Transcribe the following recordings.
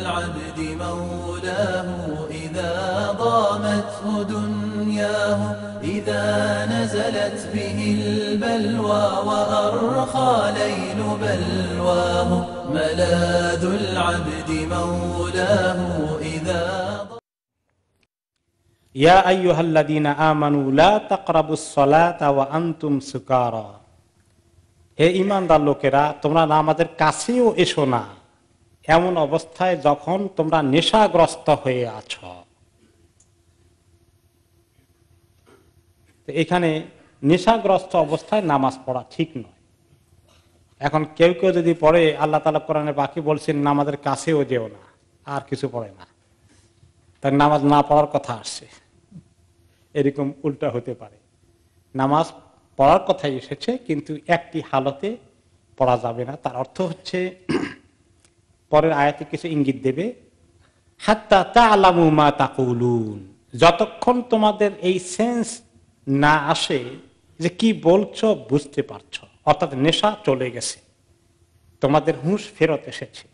العبد مولاه إذا ضامته دنياه، إذا نزلت به البلوى وأرخى ليل بلواه، ملاذ العبد مولاه إذا. يا أيها الذين آمنوا لا تقربوا الصلاة وأنتم سكارى. হে ইমানদার লোকেরা, তোমরা না আমাদের কাছেও এসো না এমন অবস্থায় যখন তোমরা নেশাগ্রস্ত হয়ে আছো। তো এখানে নেশাগ্রস্ত অবস্থায় নামাজ পড়া ঠিক নয়। এখন কেউ কেউ যদি পড়ে, আল্লাহ তাআলা কোরআনে বাকি বলছেন না আমাদের কাছেও যেও না, আর কিছু পড়ে না, তার নামাজ না পড়ার কথা আসছে। এরকম উল্টা হতে পারে, নামাজ পড়ার কথাই এসেছে কিন্তু একটি হালতে পড়া যাবে না। তার অর্থ হচ্ছে পরের আয়াতে কিছু ইঙ্গিত দেবে, হাত্তা তাআলামু মা তাকুলুন, যতক্ষণ তোমাদের এই সেন্স না আসে যে কি বলছো বুঝতে পারছো, অর্থাৎ নেশা চলে গেছে, তোমাদের হুঁশ ফেরত এসেছে।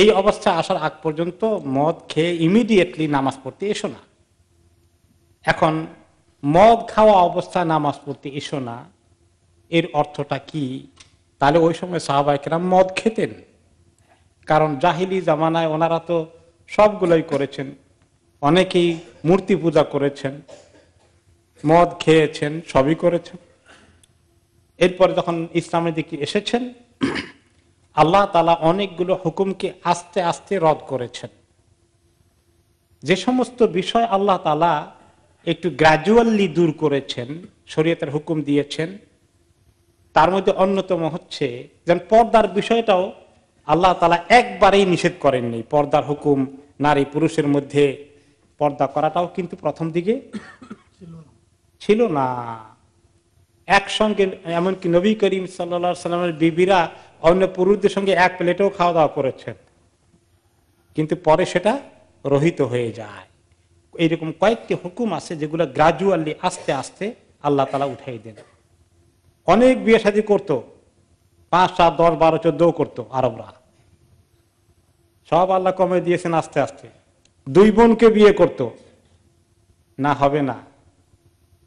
এই অবস্থা আসার আগ পর্যন্ত মদ খেয়ে ইমিডিয়েটলি নামাজ পড়তে এসো না। এখন মদ খাওয়া অবস্থায় নামাজ পড়তে এসো না এর অর্থটা কি? তাহলে ওই সময় সাহাবায়ে কেরাম মদ খেতেন, কারণ জাহিলি জামানায় ওনারা তো সবগুলোই করেছেন, অনেকেই মূর্তি পূজা করেছেন, মদ খেয়েছেন, সবই করেছেন। এরপরে যখন ইসলামের দিকে এসেছেন আল্লাহ তাআলা অনেকগুলো হুকুমকে আস্তে আস্তে রদ করেছেন। যে সমস্ত বিষয় আল্লাহ তাআলা একটু গ্রাজুয়ালি দূর করেছেন, শরীয়তের হুকুম দিয়েছেন, তার মধ্যে অন্যতম হচ্ছে যেন পর্দার বিষয়টাও আল্লাহ তাআলা একবারেই নিষেধ করেননি। পর্দার হুকুম নারী পুরুষের মধ্যে পর্দা করাটাও কিন্তু প্রথম দিকে ছিল না। একসঙ্গে এমনকি নবী করিম সাল্লাল্লাহু আলাইহি ওয়াসাল্লামের বিবিরা অন্য পুরুষদের সঙ্গে এক প্লেটেও খাওয়া দাওয়া করেছেন, কিন্তু পরে সেটা রহিত হয়ে যায়। এইরকম কয়েকটি হুকুম আছে যেগুলো গ্রাজুয়ালি আস্তে আস্তে আল্লাহ তাআলা উঠাই দেন। অনেক বিয়ে শাদী করতো, 5, 7, 10, 12, 14 করতো আরবরা, সব আল্লাহ কমে দিয়েছেন আস্তে আস্তে। 2 বোনকে বিয়ে করতো, না হবে না,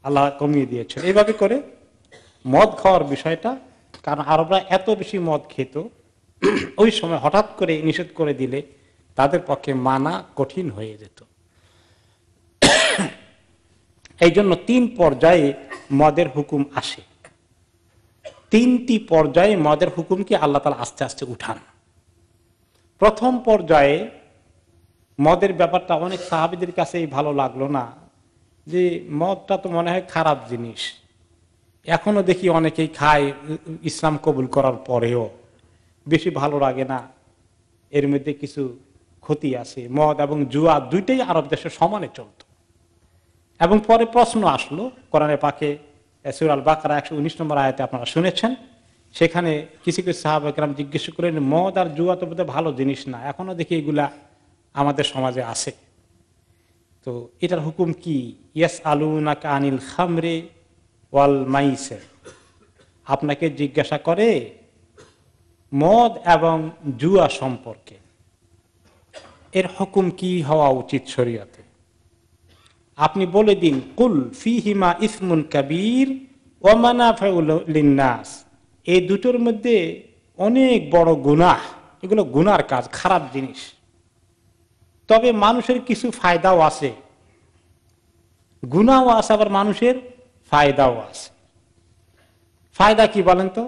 আল্লাহ কমিয়ে দিয়েছেন। এইভাবে করে মদ খাওয়ার বিষয়টা, কারণ আরবরা এত বেশি মদ খেত ওই সময় হঠাৎ করে নিষেধ করে দিলে তাদের পক্ষে মানা কঠিন হয়ে যেত। এই জন্য 3 পর্যায়ে মদের হুকুম আসে। 3টি পর্যায়ে মদের হুকুমকে আল্লাহ তাআলা আস্তে আস্তে উঠান। প্রথম পর্যায়ে মদের ব্যাপারটা অনেক সাহাবীদের কাছে ভালো লাগলো না, যে মদটা তো মনে হয় খারাপ জিনিস। এখনো দেখি অনেকেই খায় ইসলাম কবুল করার পরেও, বেশি ভালো লাগে না, এর মধ্যে কিছু ক্ষতি আছে। মদ এবং জুয়া 2টাই আরব দেশে সমানে চলত। এবং পরে প্রশ্ন আসলো কোরআনে পাকে সূরা আল বাকারা 119 নম্বর আয়াতে আপনারা শুনেছেন, সেখানে কিছু কিছু সাহাবায়ে কেরাম জিজ্ঞেস করেন মদ আর জুয়া তো বোধহয় ভালো জিনিস না, এখনো দেখি এগুলা আমাদের সমাজে আছে, তো এটার হুকুম কি? ইয়াসআলুনাকা আনিল খামরি ওয়াল মাইসির, আপনাকে জিজ্ঞাসা করে মদ এবং জুয়া সম্পর্কে, এর হুকুম কি হওয়া উচিত শরীয়তে, আপনি বলে দিন কুল ফিহিমা ইসমুন কাবীর ওয়া মানাফিউ লিন-নাস, এই দুটোর মধ্যে অনেক বড় গুনাহ, এগুলো গুনার কাজ, খারাপ জিনিস, তবে মানুষের কিছু ফায়দাও আছে, গুনাহও আছে আবার মানুষের ফায়দাও আছে। ফায়দা কি বলেন তো?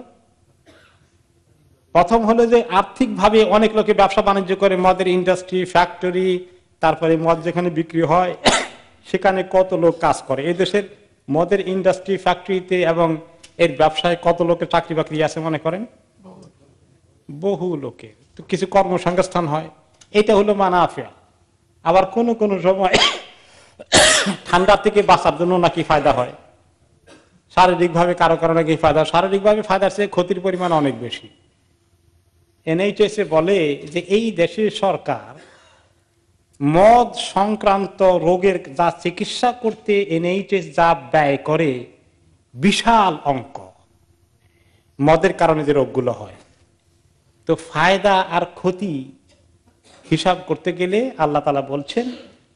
প্রথম হলো যে আর্থিকভাবে অনেক লোকে ব্যবসা বাণিজ্য করে, মদের ইন্ডাস্ট্রি, ফ্যাক্টরি, তারপরে মদ যেখানে বিক্রি হয় সেখানে কত লোক কাজ করে। এই দেশের মদের ইন্ডাস্ট্রি, ফ্যাক্টরিতে এবং এর ব্যবসায় কত লোকের চাকরি বাকরি আছে মনে করেন? বহু লোকের। তো কিছু কর্মসংস্থান হয়, এটা হলো মানাফিয়া। আবার কোনো কোনো সময় ঠান্ডা থেকে বাঁচার জন্য নাকি ফায়দা হয়, শারীরিকভাবে কারো কারো নাকি ফায়দা, শারীরিকভাবে ফায়দার চেয়ে ক্ষতির পরিমাণ অনেক বেশি। NHS বলে যে এই দেশের সরকার মদ সংক্রান্ত রোগের যা চিকিৎসা করতে NHS যা ব্যয় করে বিশাল অঙ্ক, মদের কারণে যে রোগগুলো হয়, তো ফায়দা আর ক্ষতি হিসাব করতে গেলে আল্লাহ তাআলা বলছেন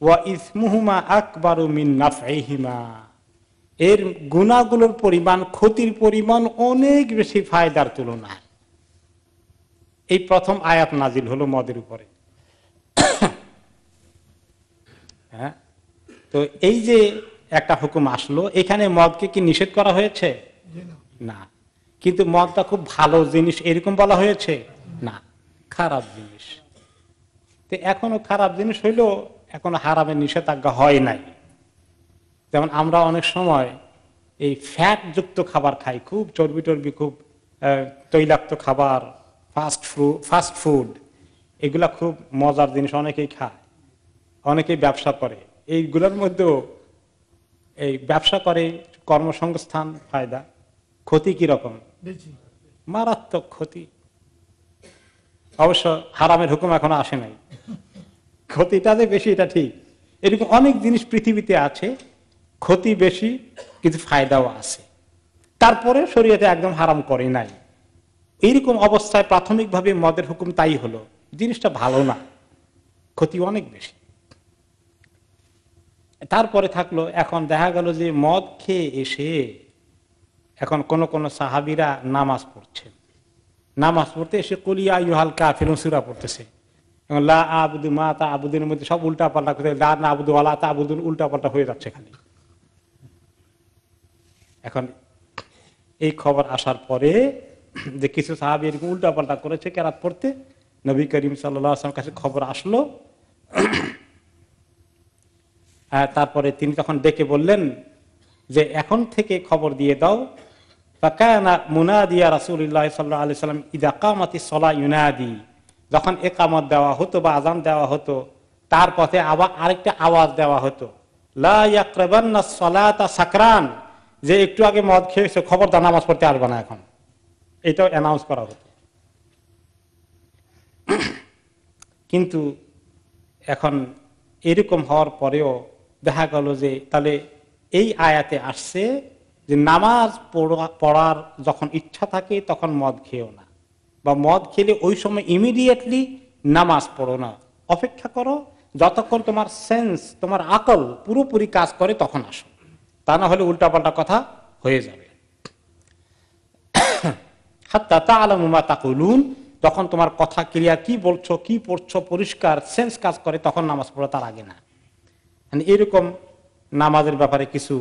ওয়া ইসমুহুমা আকবারু মিন নাফইহিমা, এর গুনাহগুলোর পরিমাণ ক্ষতির পরিমাণ অনেক বেশি ফায়দার তুলনায়। এই প্রথম আয়াত নাজিল হলো মদের উপরে। হ্যাঁ, তো এই যে একটা হুকুম আসলো, এখানে মদকে কি নিষেধ করা হয়েছে? না। কিন্তু মদটা খুব ভালো জিনিস এরকম বলা হয়েছে? না, খারাপ জিনিস। তো এখনো খারাপ জিনিস হইলেও এখনো হারামের নিষেধাজ্ঞা হয় নাই। যেমন আমরা অনেক সময় এই ফ্যাট যুক্ত খাবার খাই, খুব চর্বি টর্বি, খুব তৈলাক্ত খাবার, ফাস্ট ফুড, এগুলা খুব মজার জিনিস অনেকেই খায়, অনেকেই ব্যবসা করে। এইগুলোর মধ্যেও এই ব্যবসা করে, কর্মসংস্থান ফায়দা, ক্ষতি কিরকম? মারাত্মক ক্ষতি। অবশ্য হারামের হুকুম এখনো আসে নাই, ক্ষতিটা যে বেশি এটা ঠিক। এরকম অনেক জিনিস পৃথিবীতে আছে, ক্ষতি বেশি কিন্তু ফায়দাও আছে, তারপরে শরীয়তে একদম হারাম করে নাই। এইরকম অবস্থায় প্রাথমিকভাবে মদের হুকুম তাই হলো, জিনিসটা ভালো না, ক্ষতি অনেক বেশি। তারপরে থাকলো, এখন দেখা গেল যে মদ খেয়ে এসে এখন কোন কোন সাহাবীরা নামাজ পড়ছে, নামাজ পড়তে এসে কুল ইয়া আইয়ুহাল কাফিরুন সূরা পড়তেছে, লা আবুদু মা তা'বুদুন মধ্যে সব উল্টাপাল্টা করে লা নাবুদু ওয়া লা তা'বুদুন উল্টাপাল্টা হয়ে যাচ্ছে খালি। এখন এই খবর আসার পরে যে কিছু সাহাবী এরকম উল্টাপাল্টা করেছে কেরাত পড়তে, নবী করিম সাল্লাল্লাহু আলাইহি ওয়াসাল্লামের কাছে খবর আসলো। তারপরে তিনি তখন ডেকে বললেন যে এখন থেকে খবর দিয়ে দাও। ফাকানা মুনাদিয়া রাসূলুল্লাহ সাল্লাল্লাহু আলাইহি ওয়াসাল্লাম ইযা কামাতিস সালাহ ইউনাদি, যখন ইকামত দেওয়া হতো বা আযান দেওয়া হতো, তার পথে আবার আরেকটা আওয়াজ দেওয়া হতো, লা ইয়াকরাবান্নাস সালাতা সাকরান, যে একটু আগে মদ খেয়েছে খবরদার নামাজ পড়তে আসবে না এখন, এটাও অ্যানাউন্স করা হতো। কিন্তু এখন এরকম হওয়ার পরেও দেখা গেল যে তাহলে এই আয়াতে আসছে যে নামাজ পড়ার যখন ইচ্ছা থাকে তখন মদ খেও না, বা মদ খেলে ওই সময় ইমিডিয়েটলি নামাজ পড়ো না, অপেক্ষা করো যতক্ষণ তোমার সেন্স, তোমার আকল পুরোপুরি কাজ করে তখন আসো, তা না হলে উল্টাপাল্টা কথা হয়ে যাবে। হাত্তা তা'লামু মা তাকুলুন, তখন তোমার কথা ক্লিয়ার, কি বলছো কি পড়ছো পরিষ্কার সেন্স কাজ করে, তখন নামাজ পড়ো, তার আগে না। মানে এরকম নামাজের ব্যাপারে কিছু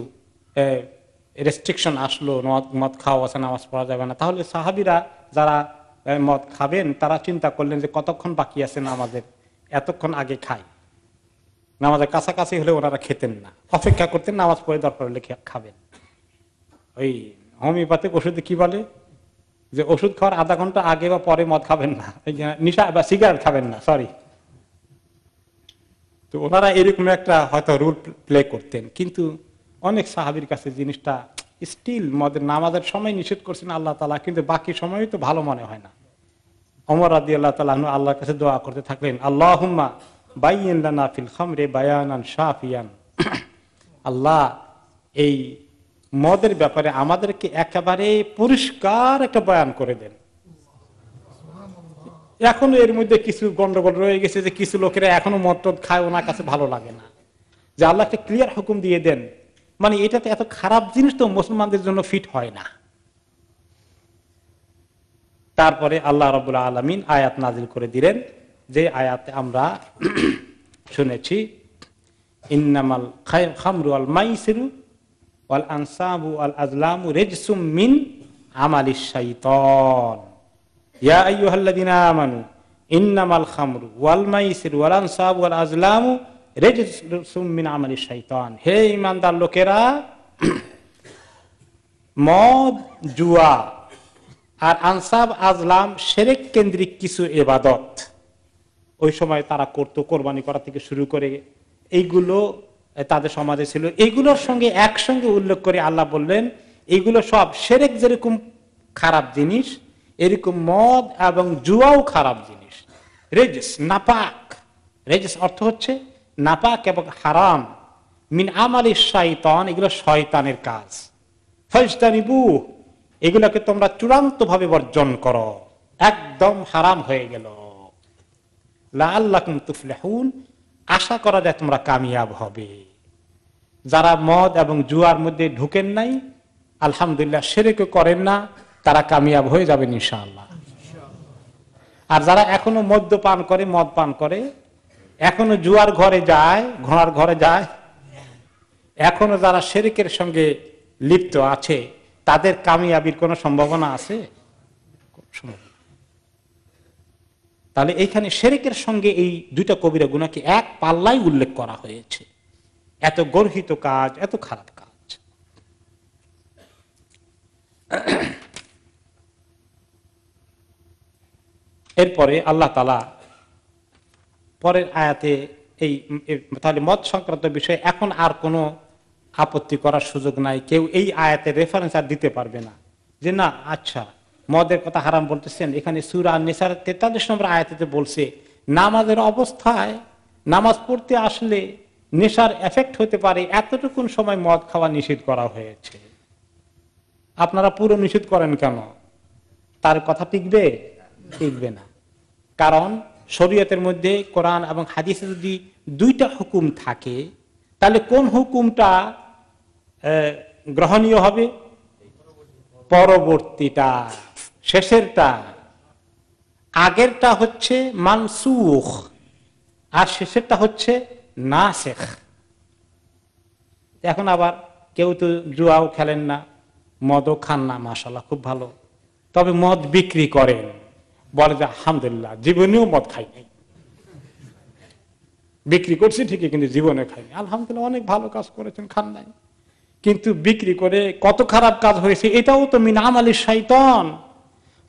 রেস্ট্রিকশন আসলো, মদ খাওয়া আছে, নামাজ পড়া যাবে না। তাহলে সাহাবীরা যারা মদ খাবেন তারা চিন্তা করলেন যে কতক্ষণ বাকি আছে নামাজের, এতক্ষণ আগে খাই, নামাজের কাছাকাছি হলে ওনারা খেতেন না, অপেক্ষা করতেন নামাজ পড়ে, দরকার হলে খাবেন। ওই হোমিওপ্যাথিক ওষুধে কি বলে যে ওষুধ খাওয়ার আধা ঘন্টা আগে বা পরে মদ খাবেন না, নিশা বা সিগারেট খাবেন না, সরি। তো ওনারা এরকম একটা হয়তো রুল প্লে করতেন। কিন্তু অনেক সাহাবীর কাছে জিনিসটা স্টিল, মদের নামাজের সময় নিষেধ করছেন আল্লাহ তাআলা, কিন্তু বাকি সময় তো ভালো মনে হয় না। ওমর রাদিয়াল্লাহু তাআলা আনহু আল্লাহর কাছে দোয়া করতে থাকলেন, আল্লাহুম্মা বাইয়িন লানা ফিল খামরি বায়ানান শাফিয়ান, আল্লাহ এই মদের ব্যাপারে আমাদেরকে একেবারে পরিষ্কার একটা বয়ান করে দেন। এখনো এর মধ্যে কিছু গন্ডগোল রয়ে গেছে যে কিছু লোকেরা এখনো মদ টদ খায়, ওনার কাছে ভালো লাগে না, যে আল্লাহ একটা ক্লিয়ার হুকুম দিয়ে দেন। মানে এটাতে এত খারাপ জিনিস তো মুসলমানদের জন্য ফিট হয় না। তারপরে আল্লাহ রাব্বুল আলামিন আয়াত নাজিল করে দিলেন, যে আয়াতে আমরা শুনেছি ইন্নামাল খামরু ওয়াল মাইসিরু ওয়াল আনসাবু ওয়াল আযলামু রিজসুম মিন আমালিশ শাইতান ইয়া আইয়ুহাল্লাযীনা আমানু ইন্নামাল খামরু ওয়াল মাইসিরু ওয়াল আনসাবু ওয়াল আযলামু রিজসুম মিন আমালিশ শাইতান, হে ইমানদার লোকেরা, মদ, জুয়া আর আনসাব, আজলাম শিরক কেন্দ্রিক কিছু ইবাদত ওই সময় তারা করত, কোরবানি করা থেকে শুরু করে এইগুলো তাদের সমাজে ছিল, এইগুলোর সঙ্গে একসঙ্গে উল্লেখ করে আল্লাহ বললেন এইগুলো সব শিরক, যেরকম খারাপ জিনিস এরকম মদ এবং জুয়াও খারাপ জিনিস। রিজস, নাপাক, রিজস অর্থ হচ্ছে নাপাক এবং হারাম, মিন আমালি শয়তান, এগুলো শয়তানের কাজ, ফাজতানিবু, এগুলোকে তোমরা চূড়ান্ত ভাবে বর্জন করো, একদম হারাম হয়ে গেল। لعلكم تفلحون আশা করা যায় তোমরা কামিয়াব হবে যারা মদ এবং জুয়ার মধ্যে ঢুকেন নাই আলহামদুলিল্লাহ শিরক করেন না তারা কামিয়াব হয়ে যাবেন ইনশাআল্লাহ আর যারা এখনো মদ্যপান করে মদ পান করে এখনো জুয়ার ঘরে যায় ঘোড়ার ঘরে যায় এখনো যারা শিরকের সঙ্গে লিপ্ত আছে তাদের কামিয়াবির কোনো সম্ভাবনা আছে তাহলে এইখানে শিরকের সঙ্গে এই দুইটা কবিরা গুনাহকে এক পাল্লায় উল্লেখ করা হয়েছে এত গর্হিত কাজ এত খারাপ কাজ এরপরে আল্লাহ তাআলা পরের আয়াতে এই তাহলে মদ সংক্রান্ত বিষয়ে এখন আর কোনো আপত্তি করার সুযোগ নাই কেউ এই আয়াতে রেফারেন্স আর দিতে পারবে না যে না আচ্ছা মদের কথা হারাম বলতেছেন এখানে সূরা নিসার 43 নম্বর আয়াতে বলছে নামাজের অবস্থায় নামাজ পড়তে আসলে নেশার এফেক্ট হতে পারে এতটুকু সময় মদ খাওয়া নিষেধ করা হয়েছে আপনারা পুরো নিষেধ করেন কেন তার কথা টিকবে টিকবে না কারণ শরীয়তের মধ্যে কোরআন এবং হাদিসে যদি দুইটা হুকুম থাকে তাহলে কোন হুকুমটা গ্রহণীয় হবে পরবর্তীটা শেষেরটা আগেরটা হচ্ছে মানসুখ আর শেষেরটা হচ্ছে নাসিখ এখন আবার কেউ তো জুয়াও খেলেন না মদও খান না মাশাআল্লাহ খুব ভালো তবে মদ বিক্রি করেন বলে যে আলহামদুলিল্লাহ জীবনেও মদ খাই নাই বিক্রি করছি ঠিকই কিন্তু জীবনে খাইনি আলহামদুলিল্লাহ অনেক ভালো কাজ করেছেন খান নাই কিন্তু বিক্রি করে কত খারাপ কাজ হয়েছে এটাও তো মিন আমালি শয়তান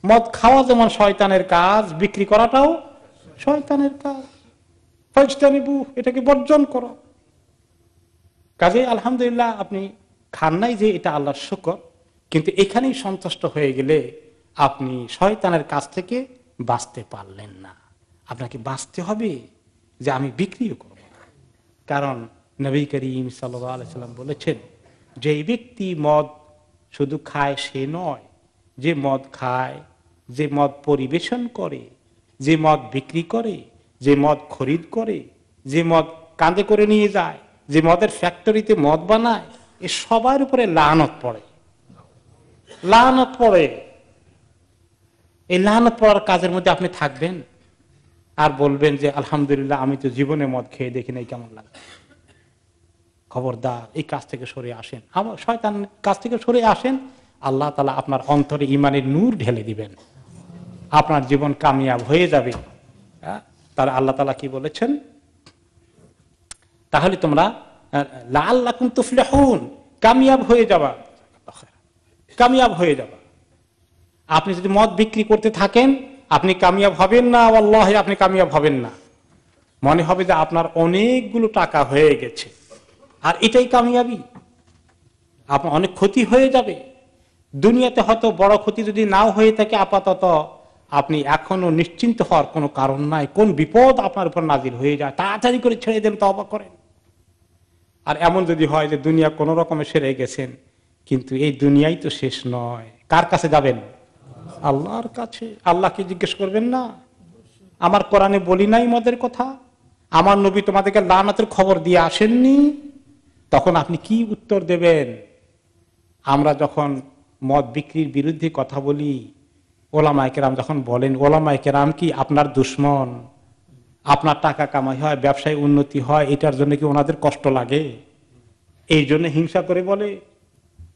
মদ খাওয়া যেমন শয়তানের কাজ বিক্রি করাটাও শয়তানের কাজ ফাজতানিবু এটাকে বর্জন করো কাজেই আলহামদুলিল্লাহ আপনি খান নাই যে এটা আল্লাহর শুকর কিন্তু এখানেই সন্তুষ্ট হয়ে গেলে আপনি শয়তানের কাছ থেকে বাঁচতে পারলেন না আপনাকে বাঁচতে হবে যে আমি বিক্রিও করব না কারণ নবী করিম সাল্লাল্লাহু আলাইহি সাল্লাম বলেছেন যে ব্যক্তি মদ শুধু খায় সে নয় যে মদ খায় যে মদ পরিবেশন করে যে মদ বিক্রি করে যে মদ খরিদ করে যে মদ কাঁধে করে নিয়ে যায় যে মদের ফ্যাক্টরিতে মদ বানায় এ সবার উপরে লানত পড়ে এই লানত পড়ার কাজের মধ্যে আপনি থাকবেন আর বলবেন যে আলহামদুলিল্লাহ আমি তো জীবনে মদ খেয়ে দেখি নাই কেমন লাগে খবরদার এই কাজ থেকে সরে আসেন আমার শয়তান কাছ থেকে সরে আসেন আল্লাহ তাআলা আপনার অন্তরে ইমানের নূর ঢেলে দিবেন আপনার জীবন কামিয়াব হয়ে যাবে তার আল্লাহ তাআলা কি বলেছেন তাহলে তোমরা লাআল্লাকুম তুফলিহুন কামিয়াব হয়ে যাবা কামিয়াব হয়ে যাবা আপনি যদি মদ বিক্রি করতে থাকেন আপনি কামিয়াব হবেন না আল্লাহ আপনি কামিয়াব হবেন না মনে হবে যে আপনার অনেকগুলো টাকা হয়ে গেছে আর এটাই কামিয়াবি আপনার অনেক ক্ষতি হয়ে যাবে দুনিয়াতে হয়তো বড় ক্ষতি যদি নাও হয়ে থাকে আপাতত আপনি এখনো নিশ্চিন্ত হওয়ার কোনো কারণ নাই কোন বিপদ আপনার উপর নাজিল হয়ে যায় তাড়াতাড়ি করে ছেড়ে দেন তওবা করেন আর এমন যদি হয় যে দুনিয়া কোনো রকমে সেরে গেছেন কিন্তু এই দুনিয়াই তো শেষ নয় কার কাছে যাবেন আল্লাহর কাছে আল্লাহকে জিজ্ঞেস করবেন না আমার কোরআনে বলি নাই মদের কথা আমার নবী তোমাদেরকে লানাতের খবর দিয়ে আসেননি তখন আপনি কি উত্তর দেবেন আমরা যখন মদ বিক্রির বিরুদ্ধে কথা বলি ওলামায়ে কেরাম যখন বলেন ওলামায়ে কেরাম কি আপনার দুশ্মন আপনার টাকা কামাই হয় ব্যবসায় উন্নতি হয় এটার জন্য কি ওনাদের কষ্ট লাগে এই জন্য হিংসা করে বলে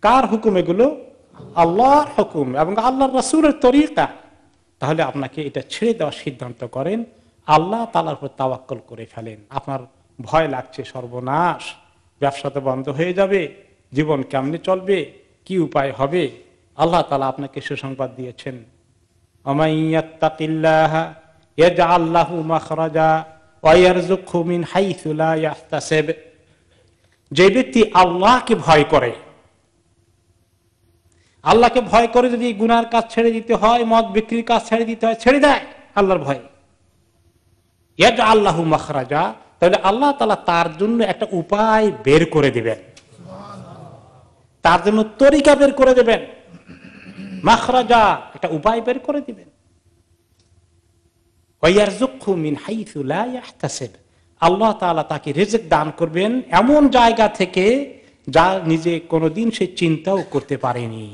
কার হুকুম এগুলো আল্লাহর হুকুম এবং আল্লাহর রাসূলের তরিকা তাহলে আপনাকে এটা ছেড়ে দেওয়ার সিদ্ধান্ত করেন আল্লাহ তাআলার উপর তাওয়াক্কুল করে ফেলেন আপনার ভয় লাগছে সর্বনাশ ব্যবসা তো বন্ধ হয়ে যাবে জীবন কেমনে চলবে কি উপায় হবে আল্লাহ তাআলা আপনাকে সুসংবাদ দিয়েছেন আমাইয়াত্তাকিল্লাহা ইয়াজআল লাহু মাখরাজা ওয়া ইয়ারযুকহু মিন হাইসু লা ইয়াহতাসিব যে ব্যক্তি আল্লাহকে ভয় করে যদি গুনার কাজ ছেড়ে দিতে হয় মদ বিক্রির কাজ ছেড়ে দিতে হয় ছেড়ে দেয় আল্লাহর ভয় ইয়াজআল লাহু মাখরাজা তাহলে আল্লাহ তাআলা তার জন্য একটা উপায় বের করে দিবেন তার জন্য তরিকা বের করে দেবেন মাখরাজা একটা উপায় বের করে দিবেন وَيَرْزُقْهُ مِنْ حَيْثُ لَا يَحْتَسِبْ আল্লাহ তাআলা তাকে রিজিক দান করবেন এমন জায়গা থেকে যা নিজে কোনোদিন সে চিন্তাও করতে পারেনি।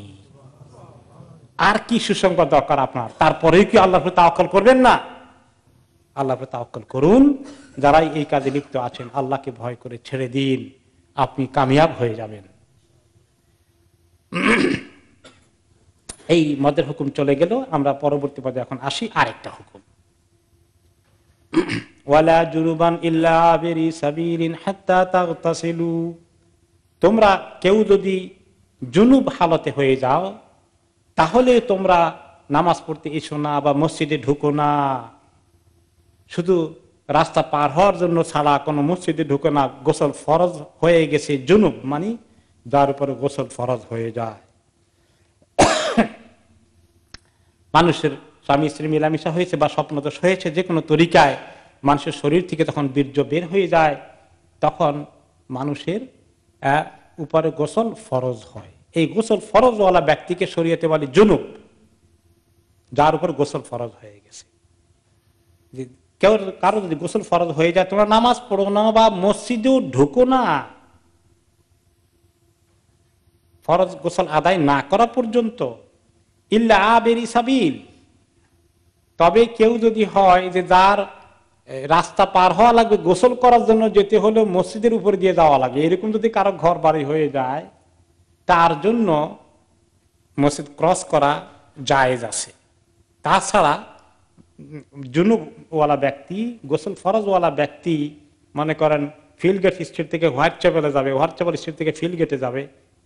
আর কি সুসংবাদ দরকার আপনার? তারপরেও কি আল্লাহর প্রতি তাওয়াক্কুল করবেন না? আল্লাহর প্রতি তাওয়াক্কুল করুন। যারা এই কাজে লিপ্ত আছেন আল্লাহকে ভয় করে ছেড়ে দিন, আপনি কামিয়াব হয়ে যাবেন। এই মদের হুকুম চলে গেল, আমরা পরবর্তী পদে এখন আসি আরেকটা হুকুম। ওয়ালা জুনুবান ইল্লা আবিরি সাবিলিন হাত্তা তাগতাসিলু, তোমরা কেউ যদি জুনুব হালতে হয়ে যাও তাহলে তোমরা নামাজ পড়তে এসো না বা মসজিদে ঢুকো না, শুধু রাস্তা পার হওয়ার জন্য ছাড়া কোনো মসজিদে ঢুকো না। গোসল ফরজ হয়ে গেছে, জুনুব মানে যার উপরে গোসল ফরজ হয়ে যায়। মানুষের স্বামী স্ত্রী মিলামিশা হয়েছে বা স্বপ্নদোষ হয়েছে, যে কোনো তরিকায় মানুষের শরীর থেকে তখন বীর্য বের হয়ে যায়, তখন মানুষের উপরে গোসল ফরজ হয়। এই গোসল ফরজওয়ালা ব্যক্তিকে শরীয়তে বলে জুনুব, যার উপর গোসল ফরজ হয়ে গেছে। কেউ কারো যদি গোসল ফরজ হয়ে যায়, তোমরা নামাজ পড়ো না বা মসজিদেও ঢুকো না, ফরজ গোসল আদায় না করা পর্যন্ত। ইল্লা আবেরি সাবিল, তবে কেউ যদি হয় যে যার রাস্তা পার হওয়া লাগবে, গোসল করার জন্য যেতে হলেও মসজিদের উপরে দিয়ে যাওয়া লাগে, এরকম যদি কারো ঘর বাড়ি হয়ে যায় তার জন্য মসজিদ ক্রস করা জায়েজ আছে। তাছাড়া জুনুবওয়ালা ব্যক্তি, গোসল ফরজওয়ালা ব্যক্তি, মনে করেন ফিল্ডগেট স্ট্রিট থেকে হোয়াইট চ্যাপেলে যাবে, হোয়াইট চ্যাপেল স্ট্রিট থেকে ফিল্ডগেটে যাবে,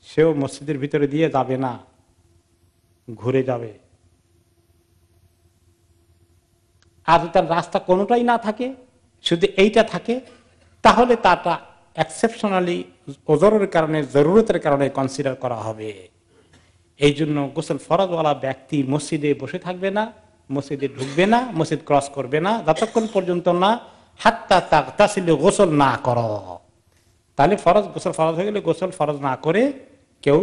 সেও মসজিদের ভিতরে দিয়ে যাবে না, ঘুরে যাবে। আর তার রাস্তা কোনোটাই না থাকে, শুধু এইটা থাকে, তাহলে তাটা এক্সেপশনালি ওজরের কারণে, জরুরতের কারণে কনসিডার করা হবে। এই জন্য গোসল ফরজওয়ালা ব্যক্তি মসজিদে বসে থাকবে না, মসজিদে ঢুকবে না, মসজিদ ক্রস করবে না যতক্ষণ পর্যন্ত না হাত্তা তাগতাসিল, গোসল না করো। তাহলে ফরজ গোসল ফরজ হয়ে গেলে গোসল ফরজ না করে কেউ,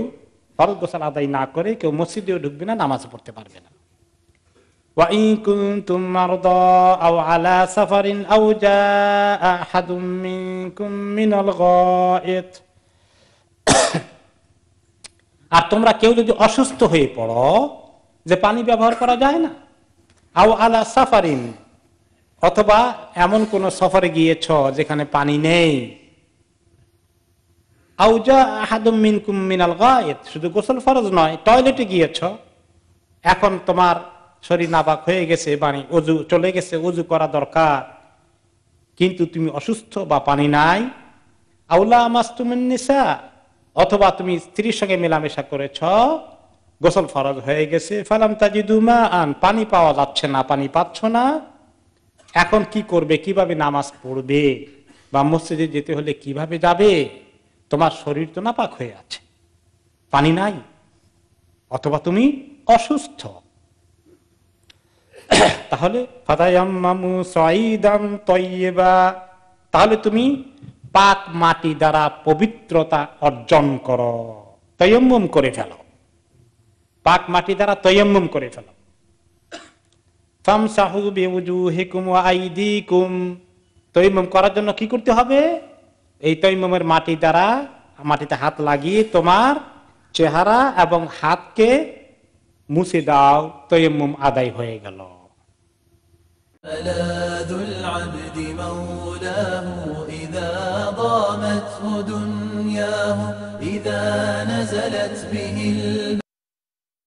ফরজ গোসল আদায় না করে কেউ মসজিদেও ঢুকবে না, নামাজ পড়তে পারবে না। وَإِن كُنتُم مَّرْضَىٰ أَوْ عَلَىٰ سَفَرٍ أَوْ جَاءَ أَحَدٌ مِّنكُم مِّنَ الْغَائِطِ, আর তোমরা কেউ যদি অসুস্থ হয়ে পড়ো যে পানি ব্যবহার করা যায় না, আও আলা সাফারিন, অথবা এমন কোন সফরে গিয়েছ যেখানে পানি নেই, আও জা আহাদুম মিনকুম মিনাল গায়েত, শুধু গোসল ফরজ নয়, টয়লেটে গিয়েছ, এখন তোমার শরীর নাপাক হয়ে গেছে, পানি ওযু চলে গেছে, ওযু করা দরকার, কিন্তু তুমি অসুস্থ বা পানি নাই, আওলা মাসতুমিন নিসা, অথবা তুমি স্ত্রীর সঙ্গে মেলামেশা করেছ, গোসল ফরজ হয়ে গেছে, ফালাম তাজিদু মা আন, পানি পাওয়া যাচ্ছে না, পানি পাচ্ছ না, এখন কি করবে, কিভাবে নামাজ পড়বে বা মসজিদে যেতে হলে কিভাবে যাবে, তোমার শরীর তো নাপাক হয়ে আছে, পানি নাই, অথবা তুমি অসুস্থ, তাহলে ফাতায়াম্মামু সাইদান তাইয়্যিবা, তাহলে তুমি পাক মাটি দ্বারা পবিত্রতা অর্জন করো, তায়াম্মুম করে ফেলো, পাক মাটি দ্বারা তায়াম্মুম করে ফেলো। ফামসাহু বিউজুহিকুম ওয়া আইদিকুম, তায়াম্মুম করার জন্য কি করতে হবে? এই তায়াম্মুমের মাটি দ্বারা, মাটিতে হাত লাগিয়ে তোমার চেহারা এবং হাতকে মুছে দাও, তায়াম্মুম আদায় হয়ে গেল। إذا نزلت به